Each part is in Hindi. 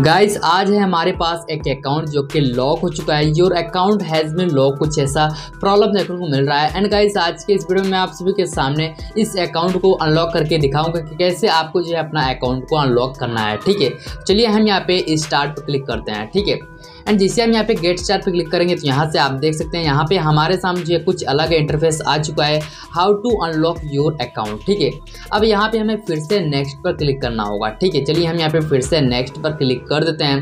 गाइस आज है हमारे पास एक अकाउंट जो कि लॉक हो चुका है। Your account has been lock, कुछ ऐसा प्रॉब्लम देखने को मिल रहा है। एंड गाइस आज के इस वीडियो में आप सभी के सामने इस अकाउंट को अनलॉक करके दिखाऊंगा कि कैसे आपको जो है अपना अकाउंट को अनलॉक करना है। ठीक है, चलिए हम यहाँ पे स्टार्ट पर क्लिक करते हैं। ठीक है, एंड जैसे हम यहाँ पे गेट स्टार्ट पे क्लिक करेंगे तो यहाँ से आप देख सकते हैं यहाँ पे हमारे सामने जो है कुछ अलग इंटरफेस आ चुका है, how to unlock your account. ठीक है, अब यहाँ पे हमें फिर से नेक्स्ट पर क्लिक करना होगा। ठीक है, चलिए हम यहाँ पे फिर से नेक्स्ट पर क्लिक कर देते हैं।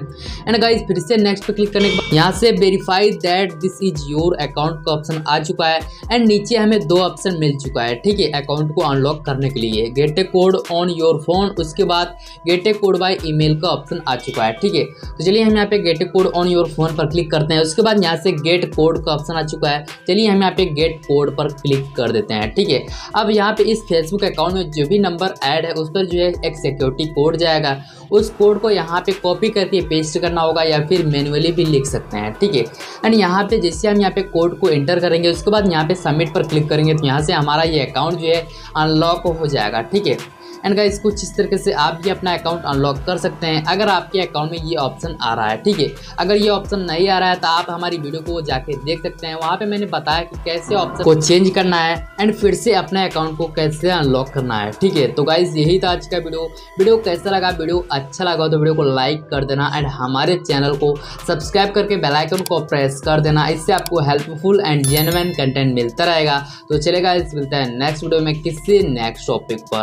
एंड गाइस फिर से नेक्स्ट पर क्लिक करने के बाद यहाँ से verify that this is your account का ऑप्शन आ चुका है। एंड नीचे हमें दो ऑप्शन मिल चुका है। ठीक है, अकाउंट को अनलॉक करने के लिए get a code on your phone, उसके बाद get a code by email का ऑप्शन आ चुका है। ठीक है, तो चलिए हम यहाँ पे get a code on your phone पर क्लिक करते हैं। उसके बाद यहाँ से गेट कोड का ऑप्शन आ चुका है। चलिए हम यहाँ पे गेट कोड पर क्लिक कर देते हैं। ठीक है, अब यहाँ पे इस फेसबुक अकाउंट में जो भी नंबर ऐड है उस पर जो है एक सिक्योरिटी कोड जाएगा। उस कोड को यहाँ पे कॉपी करके पेस्ट करना होगा या फिर मैनुअली भी लिख सकते हैं। ठीक है, एंड यहाँ पे जैसे हम यहाँ पे कोड को एंटर करेंगे उसके बाद यहाँ पे सबमिट पर क्लिक करेंगे तो यहाँ से हमारा ये अकाउंट जो है अनलॉक हो जाएगा। ठीक है, एंड गाइस कुछ इस तरीके से आप भी अपना अकाउंट अनलॉक कर सकते हैं अगर आपके अकाउंट में ये ऑप्शन आ रहा है। ठीक है, अगर ये ऑप्शन नहीं आ रहा है तो आप हमारी वीडियो को जाके देख सकते हैं, वहाँ पे मैंने बताया कि कैसे ऑप्शन को चेंज करना है एंड फिर से अपने अकाउंट को कैसे अनलॉक करना है। ठीक है, तो गाइस यही था आज का वीडियो कैसा लगा। वीडियो अच्छा लगा तो वीडियो को लाइक कर देना एंड हमारे चैनल को सब्सक्राइब करके बेल आइकन को प्रेस कर देना। इससे आपको हेल्पफुल एंड जेन्युइन कंटेंट मिलता रहेगा। तो चलेगा, इस मिलता है नेक्स्ट वीडियो में किसी नेक्स्ट टॉपिक पर।